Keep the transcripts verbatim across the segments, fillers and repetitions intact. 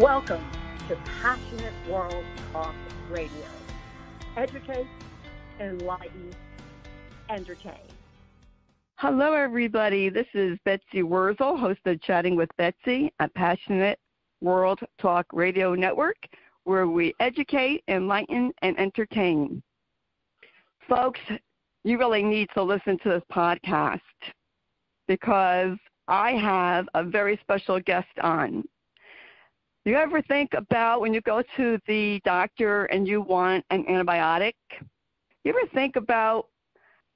Welcome to Passionate World Talk Radio. Educate, enlighten, entertain. Hello, everybody. This is Betsy Wurzel, host of Chatting with Betsy, a Passionate World Talk Radio Network, where we educate, enlighten, and entertain. Folks, you really need to listen to this podcast because I have a very special guest on. Do you ever think about when you go to the doctor and you want an antibiotic? You ever think about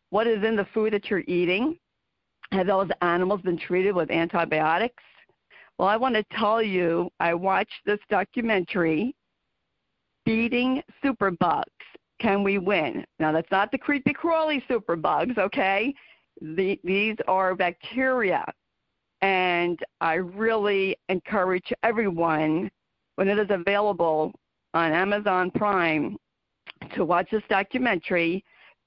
what is in the food that you're eating? Have those animals been treated with antibiotics? Well, I want to tell you, I watched this documentary, Beating Superbugs: Can We Win? Now, that's not the creepy crawly superbugs, okay? The, these are bacteria. And I really encourage everyone, when it is available on Amazon Prime, to watch this documentary,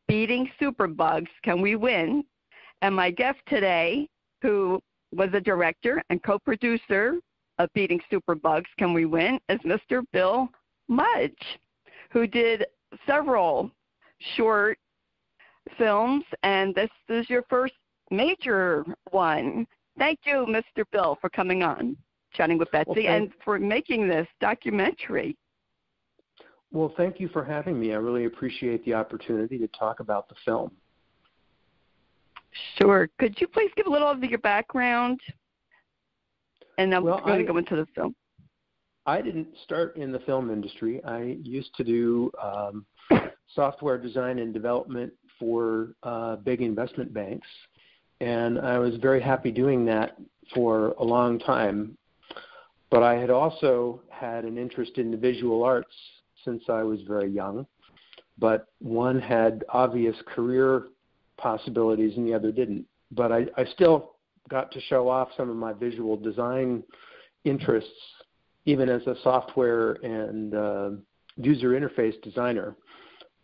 Beating Superbugs: Can We Win? And my guest today, who was a director and co-producer of Beating Superbugs: Can We Win?, is Mister Bill Mudge, who did several short films, and this is your first major one. Thank you, Mister Bill, for coming on Chatting with Betsy well, and for making this documentary. Well, thank you for having me. I really appreciate the opportunity to talk about the film. Sure. Could you please give a little of your background? And I'm well, going I, to go into the film. I didn't start in the film industry. I used to do um, software design and development for uh, big investment banks. And I was very happy doing that for a long time. But I had also had an interest in the visual arts since I was very young. But one had obvious career possibilities and the other didn't. But I, I still got to show off some of my visual design interests, even as a software and uh, user interface designer.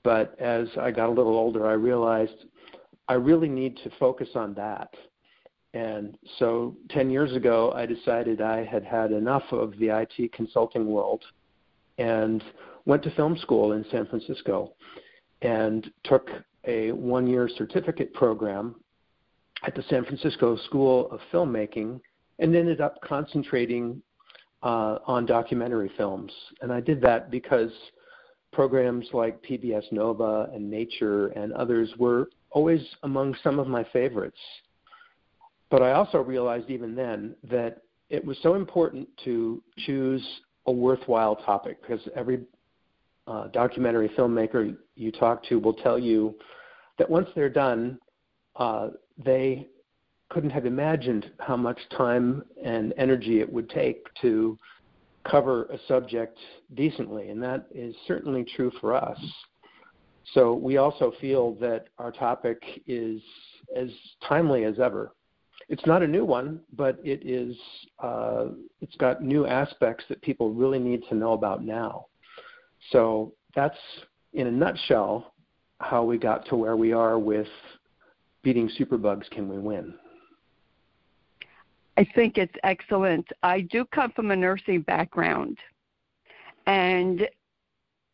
But as I got a little older, I realized I really need to focus on that. And so ten years ago, I decided I had had enough of the I T consulting world and went to film school in San Francisco and took a one-year certificate program at the San Francisco School of Filmmaking and ended up concentrating uh, on documentary films. And I did that because programs like P B S Nova and Nature and others were always among some of my favorites. But I also realized even then that it was so important to choose a worthwhile topic, because every uh, documentary filmmaker you talk to will tell you that once they're done, uh, they couldn't have imagined how much time and energy it would take to cover a subject decently. And that is certainly true for us. So we also feel that our topic is as timely as ever. It's not a new one, but it is, uh, it's got new aspects that people really need to know about now. So that's, in a nutshell, how we got to where we are with Beating Superbugs: Can We Win? I think it's excellent. I do come from a nursing background, and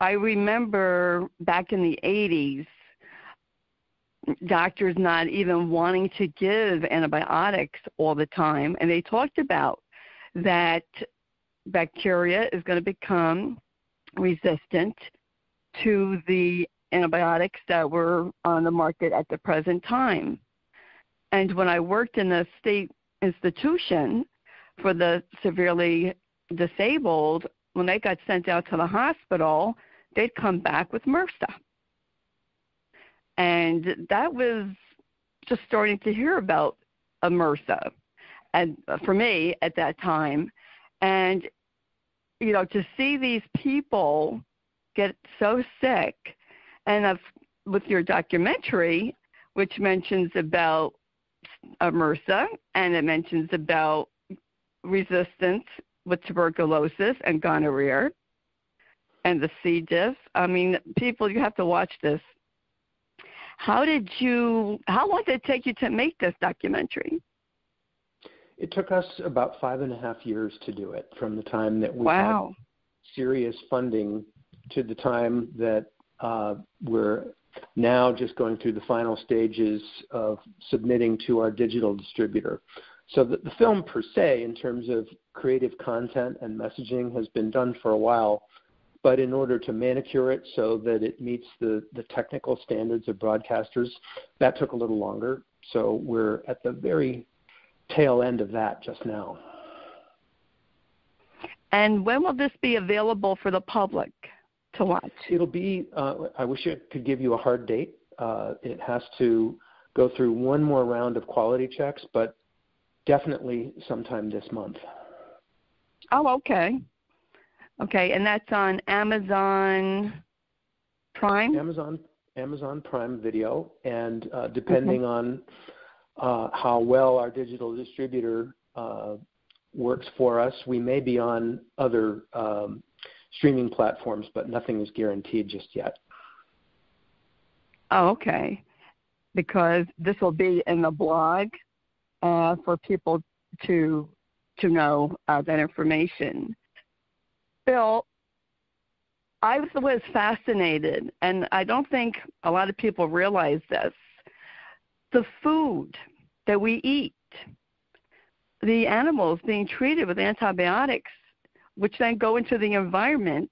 I remember back in the eighties, doctors not even wanting to give antibiotics all the time. And they talked about that bacteria is going to become resistant to the antibiotics that were on the market at the present time. And when I worked in the state institution for the severely disabled, when they got sent out to the hospital, they'd come back with MRSA. And that was just starting to hear about a MRSA, and for me at that time. And, you know, to see these people get so sick, and I've, with your documentary, which mentions about a MRSA, and it mentions about resistance with tuberculosis and gonorrhea and the C. diff. I mean, people, you have to watch this. How did you, how long did it take you to make this documentary? It took us about five and a half years to do it, from the time that we wow. had serious funding to the time that uh, we're now just going through the final stages of submitting to our digital distributor. So the, the film per se, in terms of creative content and messaging, has been done for a while, but in order to manicure it so that it meets the, the technical standards of broadcasters, that took a little longer. So we're at the very tail end of that just now. And when will this be available for the public to watch? It'll be, uh, I wish I could give you a hard date. Uh, it has to go through one more round of quality checks, but definitely sometime this month. Oh, okay. Okay, and that's on Amazon Prime? Amazon, Amazon Prime Video, and uh, depending mm-hmm. on uh, how well our digital distributor uh, works for us, we may be on other um, streaming platforms, but nothing is guaranteed just yet. Oh, okay, because this will be in the blog uh, for people to to know uh, that information. Bill, I was fascinated, and I don't think a lot of people realize this. The food that we eat, the animals being treated with antibiotics, which then go into the environment,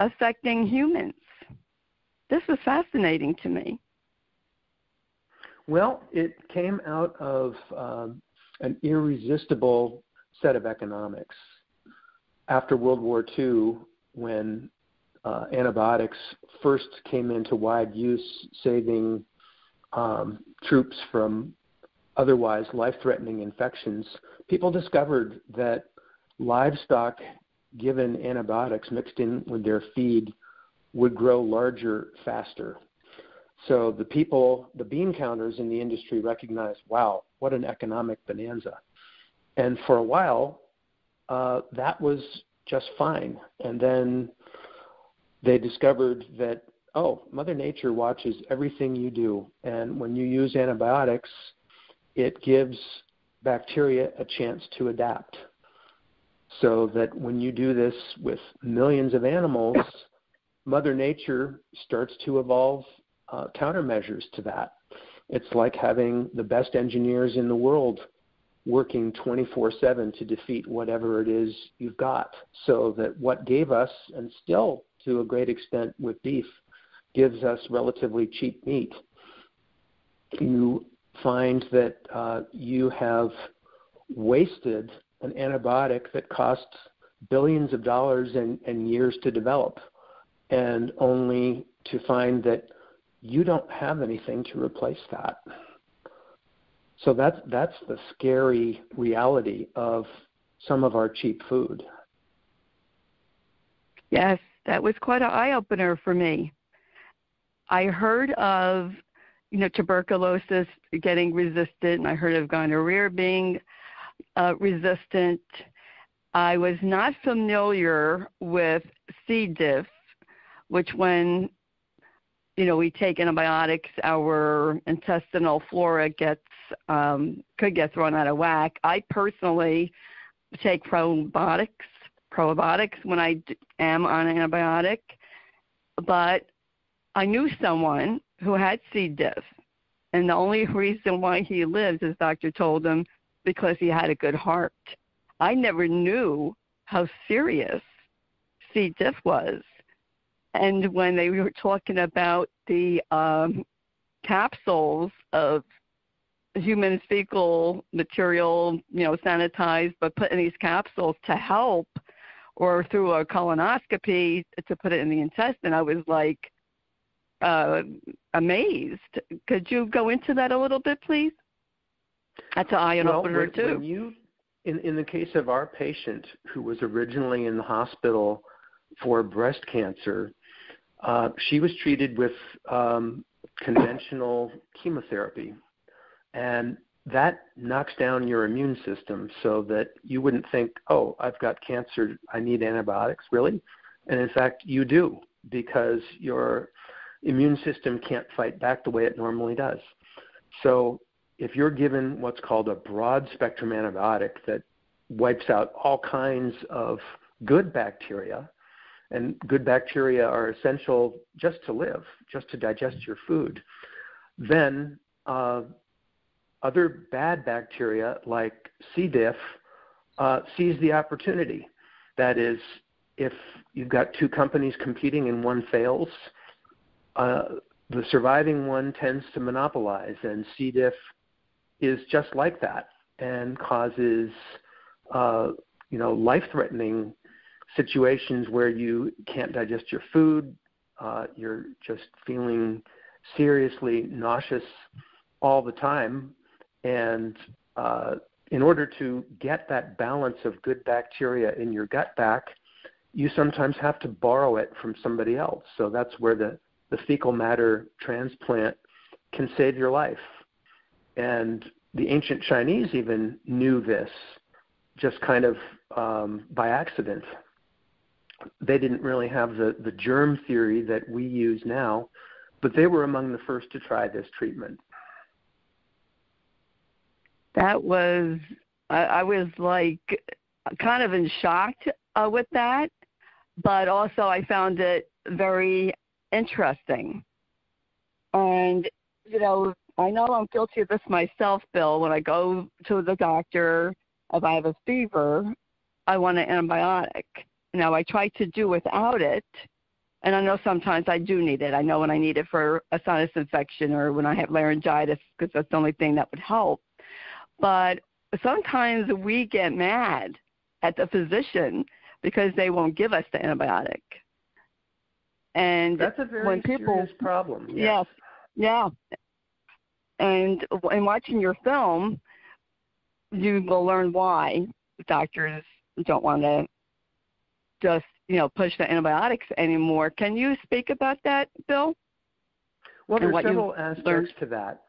affecting humans. This was fascinating to me. Well, it came out of um, an irresistible set of economics. After World War Two, when uh, antibiotics first came into wide use, saving um, troops from otherwise life-threatening infections, people discovered that livestock given antibiotics mixed in with their feed would grow larger faster. So the people, the bean counters in the industry, recognized, wow, what an economic bonanza. And for a while, Uh, that was just fine. And then they discovered that, oh, Mother Nature watches everything you do. And when you use antibiotics, it gives bacteria a chance to adapt. So that when you do this with millions of animals, Mother Nature starts to evolve uh, countermeasures to that. It's like having the best engineers in the world working twenty-four seven to defeat whatever it is you've got, so that what gave us, and still to a great extent with beef, gives us relatively cheap meat. You find that uh, you have wasted an antibiotic that costs billions of dollars and, and years to develop, and only to find that you don't have anything to replace that. So that's, that's the scary reality of some of our cheap food. Yes, that was quite an eye-opener for me. I heard of, you know, tuberculosis getting resistant, and I heard of gonorrhea being uh, resistant. I was not familiar with C. diff, which when, you know, we take antibiotics, our intestinal flora gets Um, could get thrown out of whack. I personally take probiotics, probiotics when I d- am on an antibiotic, but I knew someone who had C. diff, and the only reason why he lives, his doctor told him, because he had a good heart. I never knew how serious C. diff was, and when they were talking about the um, capsules of human fecal material, you know, sanitized, but put in these capsules to help, or through a colonoscopy to put it in the intestine. I was like uh, amazed. Could you go into that a little bit, please? That's an eye opener too. When you, in, in the case of our patient who was originally in the hospital for breast cancer, uh, she was treated with um, conventional chemotherapy. And that knocks down your immune system so that you wouldn't think, oh, I've got cancer, I need antibiotics, really? And in fact, you do, because your immune system can't fight back the way it normally does. So if you're given what's called a broad spectrum antibiotic that wipes out all kinds of good bacteria, and good bacteria are essential just to live, just to digest your food, then uh, other bad bacteria like C. diff uh, seize the opportunity. That is, if you've got two companies competing and one fails, uh, the surviving one tends to monopolize, and C. diff is just like that and causes uh, you know, life-threatening situations where you can't digest your food, uh, you're just feeling seriously nauseous all the time. And uh, in order to get that balance of good bacteria in your gut back, you sometimes have to borrow it from somebody else. So that's where the, the fecal matter transplant can save your life. And the ancient Chinese even knew this just kind of um, by accident. They didn't really have the, the germ theory that we use now, but they were among the first to try this treatment. That was, I, I was like kind of in shock uh, with that, but also I found it very interesting. And, you know, I know I'm guilty of this myself, Bill. When I go to the doctor, if I have a fever, I want an antibiotic. Now, I try to do without it, and I know sometimes I do need it. I know when I need it for a sinus infection or when I have laryngitis, because that's the only thing that would help. But sometimes we get mad at the physician because they won't give us the antibiotic. And that's a very when people, serious problem. Yes. Yeah. And in watching your film, you will learn why doctors don't want to just, you know, push the antibiotics anymore. Can you speak about that, Bill? Well, there are several aspects learned? to that.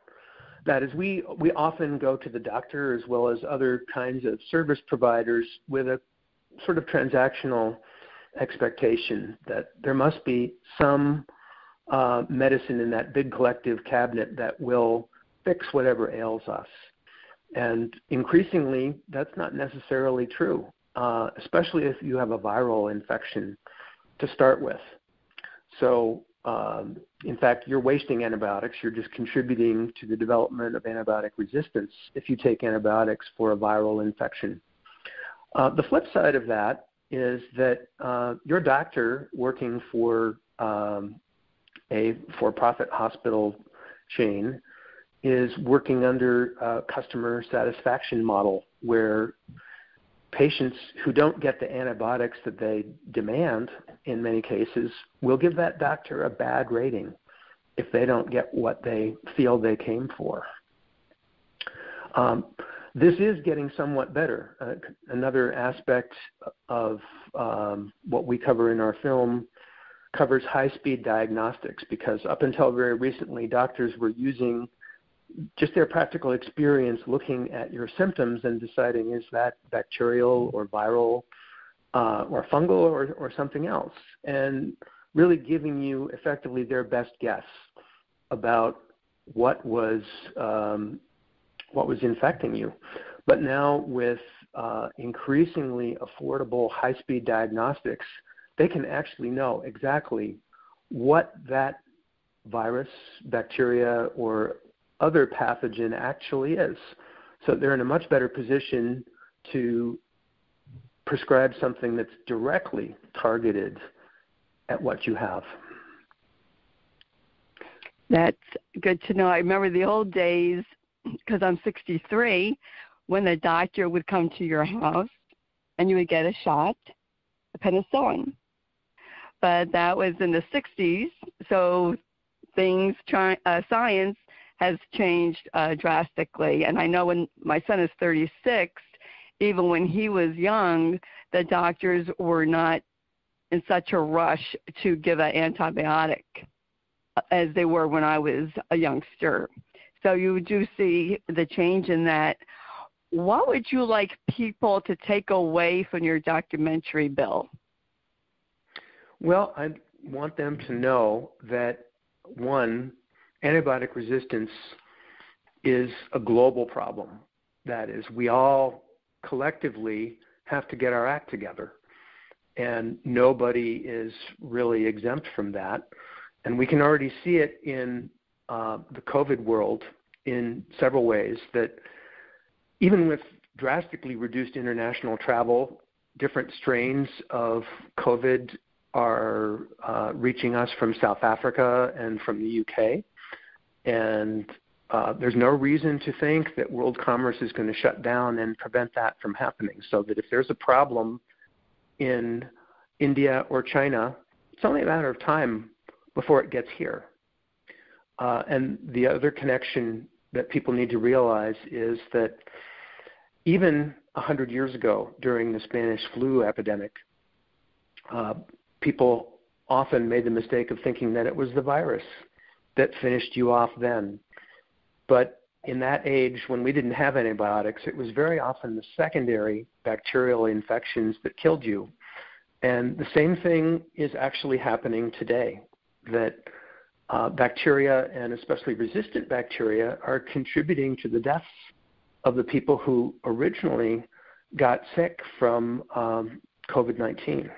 That is, we, we often go to the doctor as well as other kinds of service providers with a sort of transactional expectation that there must be some uh, medicine in that big collective cabinet that will fix whatever ails us. And increasingly, that's not necessarily true, uh, especially if you have a viral infection to start with. So, um, in fact, you're wasting antibiotics. You're just contributing to the development of antibiotic resistance if you take antibiotics for a viral infection. Uh, the flip side of that is that uh, your doctor working for um, a for-profit hospital chain is working under a customer satisfaction model where patients who don't get the antibiotics that they demand, in many cases, will give that doctor a bad rating if they don't get what they feel they came for. Um, this is getting somewhat better. Uh, another aspect of um, what we cover in our film covers high-speed diagnostics, because up until very recently, doctors were using just their practical experience looking at your symptoms and deciding, is that bacterial or viral uh, or fungal or, or something else, and really giving you effectively their best guess about what was um, what was infecting you. But now with uh, increasingly affordable high-speed diagnostics, they can actually know exactly what that virus, bacteria, or other pathogen actually is. So they're in a much better position to prescribe something that's directly targeted at what you have. That's good to know. I remember the old days, because I'm sixty-three, when the doctor would come to your house and you would get a shot of penicillin. But that was in the sixties, so things, try, uh, science has changed uh, drastically. And I know when my son is thirty-six, even when he was young, the doctors were not in such a rush to give an antibiotic as they were when I was a youngster. So you do see the change in that. What would you like people to take away from your documentary, Bill? Well, I want them to know that, one, antibiotic resistance is a global problem. That is, we all collectively have to get our act together, and nobody is really exempt from that. And we can already see it in uh, the COVID world in several ways, that even with drastically reduced international travel, different strains of COVID are uh, reaching us from South Africa and from the U K. And uh, there's no reason to think that world commerce is going to shut down and prevent that from happening. So that if there's a problem in India or China, it's only a matter of time before it gets here. Uh, and the other connection that people need to realize is that even one hundred years ago, during the Spanish flu epidemic, uh, people often made the mistake of thinking that it was the virus that finished you off then. But in that age, when we didn't have antibiotics, it was very often the secondary bacterial infections that killed you. And the same thing is actually happening today, that uh, bacteria, and especially resistant bacteria, are contributing to the deaths of the people who originally got sick from um, COVID nineteen.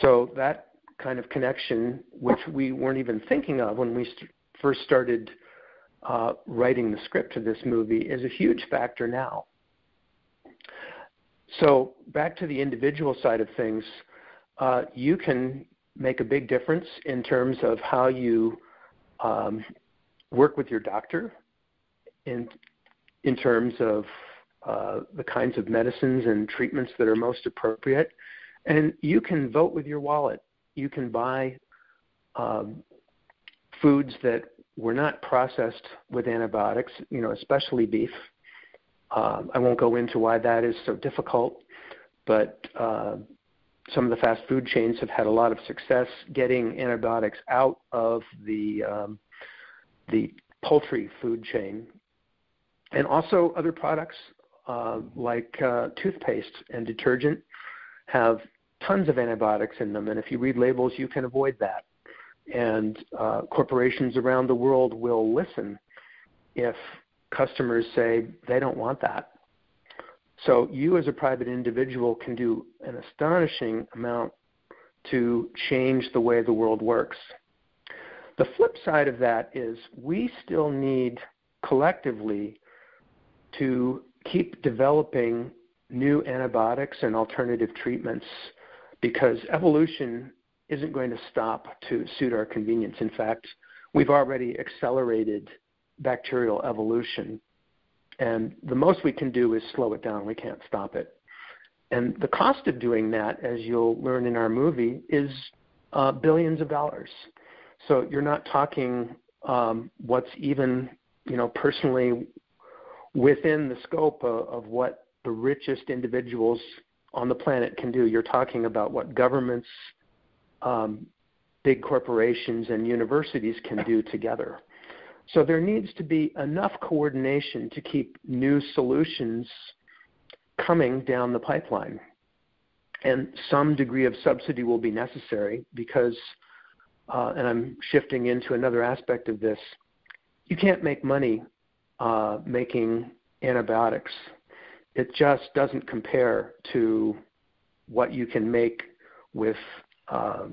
So that kind of connection, which we weren't even thinking of when we st- first started uh, writing the script of this movie, is a huge factor now. So back to the individual side of things, uh, you can make a big difference in terms of how you um, work with your doctor, in in terms of uh, the kinds of medicines and treatments that are most appropriate. And you can vote with your wallet. You can buy um, foods that were not processed with antibiotics, you know, especially beef. Um, I won't go into why that is so difficult, but uh, some of the fast food chains have had a lot of success getting antibiotics out of the um, the poultry food chain, and also other products uh, like uh, toothpaste and detergent have tons of antibiotics in them, and if you read labels, you can avoid that. And uh, corporations around the world will listen if customers say they don't want that. So you as a private individual can do an astonishing amount to change the way the world works. The flip side of that is we still need collectively to keep developing new antibiotics and alternative treatments, because evolution isn't going to stop to suit our convenience. In fact, we've already accelerated bacterial evolution, and the most we can do is slow it down. We can't stop it. And the cost of doing that, as you'll learn in our movie, is uh, billions of dollars. So you're not talking um, what's even, you know, personally within the scope of, of what the richest individuals on the planet can do. You're talking about what governments, um, big corporations, and universities can do together. So there needs to be enough coordination to keep new solutions coming down the pipeline. And some degree of subsidy will be necessary because Uh, and I'm shifting into another aspect of this, you can't make money uh, making antibiotics. It just doesn't compare to what you can make with uh,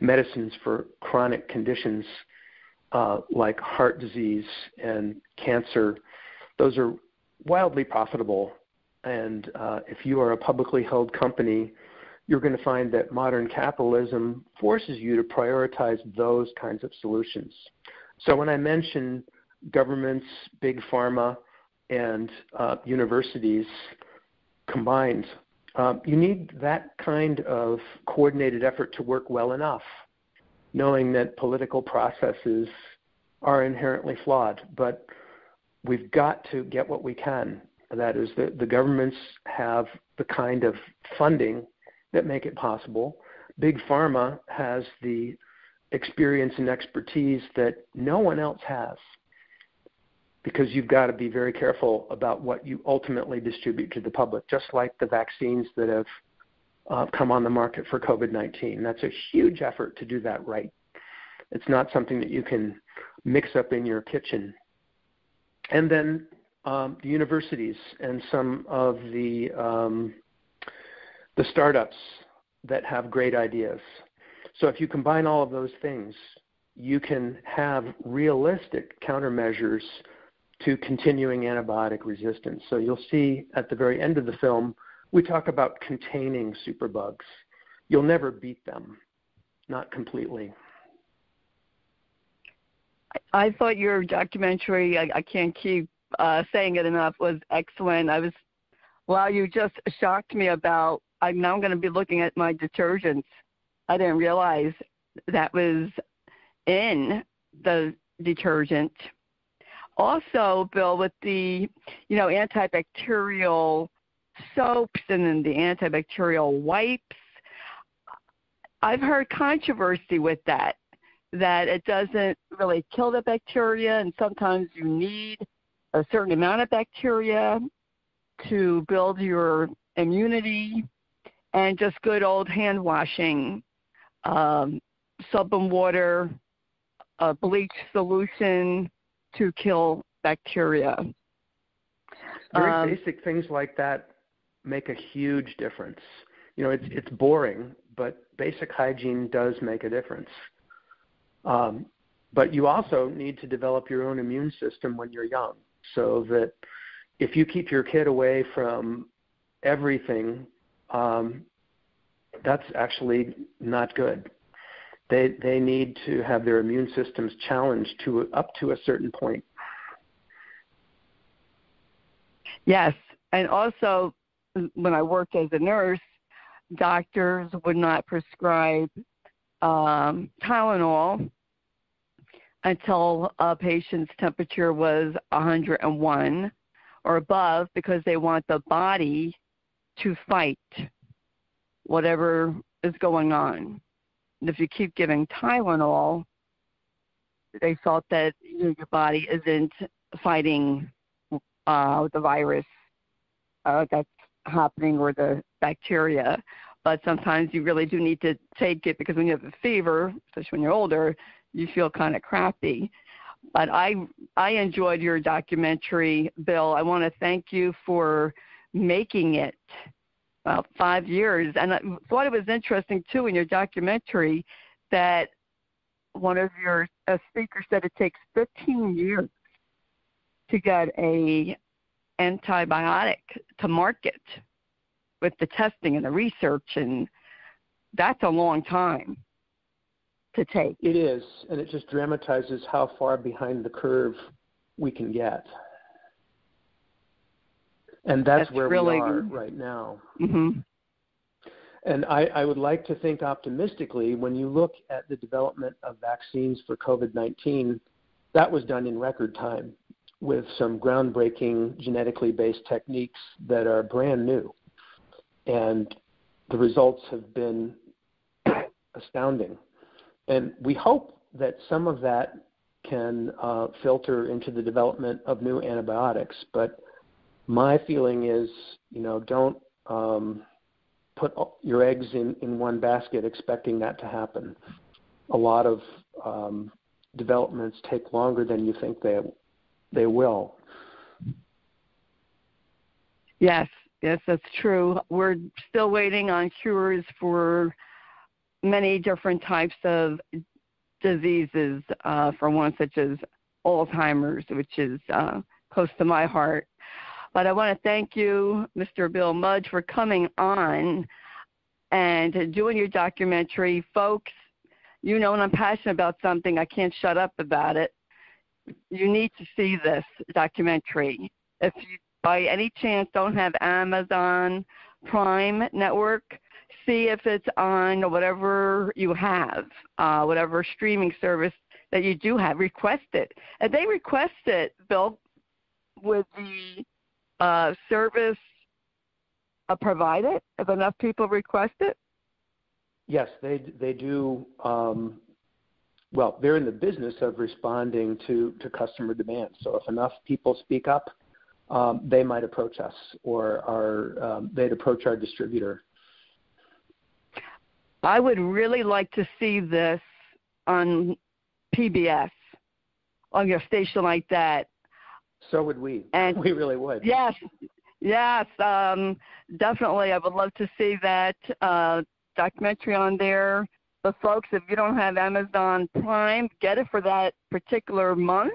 medicines for chronic conditions uh, like heart disease and cancer. Those are wildly profitable. And uh, if you are a publicly held company, you're going to find that modern capitalism forces you to prioritize those kinds of solutions. So when I mention governments, big pharma, and uh, universities combined, uh, you need that kind of coordinated effort to work well enough, knowing that political processes are inherently flawed. But we've got to get what we can. That is, the, the governments have the kind of funding that make it possible. Big Pharma has the experience and expertise that no one else has, because you've got to be very careful about what you ultimately distribute to the public, just like the vaccines that have uh, come on the market for COVID nineteen. That's a huge effort to do that right. It's not something that you can mix up in your kitchen and then um, the universities and some of the um, the startups that have great ideas. So if you combine all of those things, you can have realistic countermeasures to continuing antibiotic resistance. So you'll see at the very end of the film, we talk about containing superbugs. You'll never beat them, not completely. I, I thought your documentary, I, I can't keep uh, saying it enough, was excellent. I was, wow, you just shocked me about, I'm now going to be looking at my detergents. I didn't realize that was in the detergent. Also, Bill, with the, you know, antibacterial soaps and then the antibacterial wipes, I've heard controversy with that, that it doesn't really kill the bacteria, and sometimes you need a certain amount of bacteria to build your immunity, and just good old hand washing, um, soap and water, a bleach solution to kill bacteria. Very um, basic things like that make a huge difference. You know, it's it's boring, but basic hygiene does make a difference. Um, but you also need to develop your own immune system when you're young, so that if you keep your kid away from everything, um, that's actually not good. They they need to have their immune systems challenged to up to a certain point. Yes, and also when I worked as a nurse, doctors would not prescribe um, Tylenol until a patient's temperature was one hundred one or above, because they want the body to fight whatever is going on. And if you keep giving Tylenol, they felt that, you know, your body isn't fighting uh, the virus uh, that's happening or the bacteria. But sometimes you really do need to take it, because when you have a fever, especially when you're older, you feel kind of crappy. But I, I enjoyed your documentary, Bill. I want to thank you for making it. About five years, and I thought it was interesting too in your documentary that one of your speakers said it takes fifteen years to get a antibiotic to market with the testing and the research, and that's a long time to take. It is, and it just dramatizes how far behind the curve we can get. And that's, that's where really we are right now. Mm-hmm. And I, I would like to think optimistically, when you look at the development of vaccines for COVID nineteen, that was done in record time with some groundbreaking genetically based techniques that are brand new. And the results have been astounding. And we hope that some of that can uh, filter into the development of new antibiotics. But my feeling is, you know, don't um, put your eggs in, in one basket expecting that to happen. A lot of um, developments take longer than you think they they will. Yes, yes, that's true. We're still waiting on cures for many different types of diseases, uh, for one such as Alzheimer's, which is uh, close to my heart. But I want to thank you, Mister Bill Mudge, for coming on and doing your documentary. Folks, you know when I'm passionate about something, I can't shut up about it. You need to see this documentary. If you, by any chance, don't have Amazon Prime Network, see if it's on whatever you have, uh, whatever streaming service that you do have. Request it. And they request it, Bill, with the Uh, service uh, provided, if enough people request it? Yes, they they do. Um, well, they're in the business of responding to, to customer demand. So if enough people speak up, um, they might approach us, or our, um, they'd approach our distributor. I would really like to see this on P B S, on your station like that. So would we. And we really would. Yes. Yes, um, definitely. I would love to see that uh, documentary on there. But, folks, if you don't have Amazon Prime, get it for that particular month.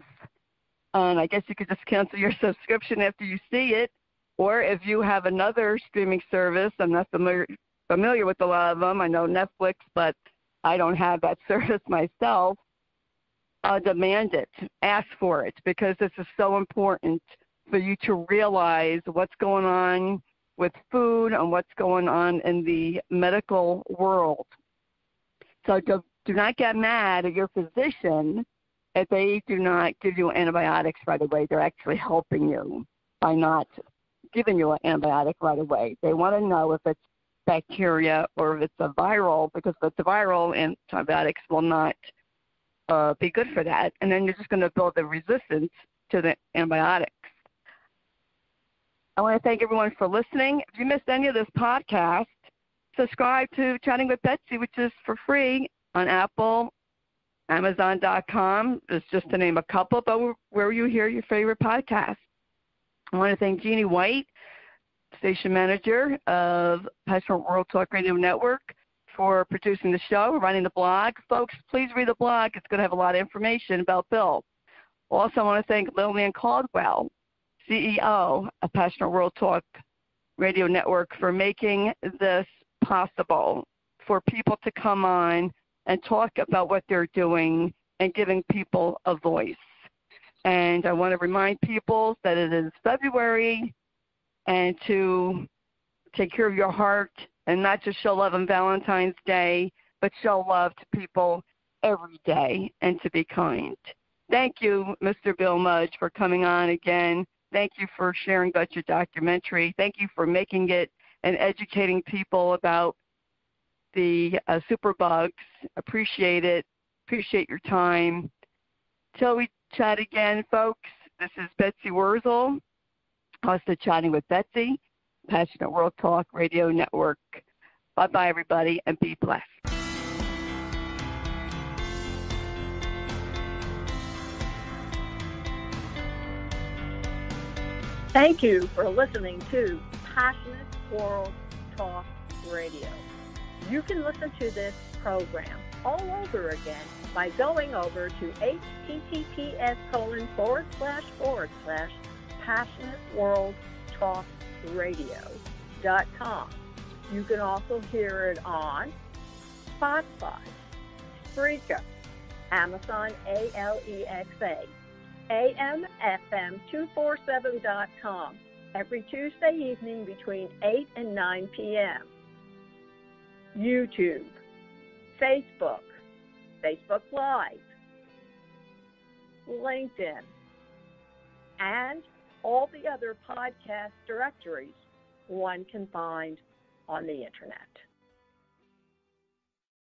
And I guess you could just cancel your subscription after you see it. Or if you have another streaming service, I'm not familiar, familiar with a lot of them. I know Netflix, but I don't have that service myself. Uh, demand it. Ask for it, because this is so important for you to realize what's going on with food and what's going on in the medical world. So do, do not get mad at your physician if they do not give you antibiotics right away. They're actually helping you by not giving you an antibiotic right away. They want to know if it's bacteria or if it's a viral, because if it's a viral, antibiotics will not uh, be good for that. And then you're just going to build a resistance to the antibiotics. I want to thank everyone for listening. If you missed any of this podcast, subscribe to Chatting with Betsy, which is for free on Apple, Amazon dot com. It's just to name a couple, but where you hear your favorite podcast. I want to thank Jeannie White, station manager of Passionate World Talk Radio Network, for producing the show, running the blog. Folks, please read the blog. It's going to have a lot of information about Bill. Also, I want to thank Lilian Caldwell, C E O of Passionate World Talk Radio Network, for making this possible for people to come on and talk about what they're doing and giving people a voice. And I want to remind people that it is February, and to take care of your heart and not just show love on Valentine's Day, but show love to people every day and to be kind. Thank you, Mister Bill Mudge, for coming on again. Thank you for sharing about your documentary. Thank you for making it and educating people about the uh, superbugs. Appreciate it. Appreciate your time. Till we chat again, folks, this is Betsy Wurzel, host of Chatting with Betsy, Passionate World Talk Radio Network. Bye-bye, everybody, and be blessed. Thank you for listening to Passionate World Talk Radio. You can listen to this program all over again by going over to https colon forward slash forward slash passionate world talk radio dot com. You can also hear it on Spotify, Spreaker, Amazon Alexa, A M F M two forty-seven dot com every Tuesday evening between eight and nine p.m. YouTube, Facebook, Facebook Live, LinkedIn, and all the other podcast directories one can find on the Internet.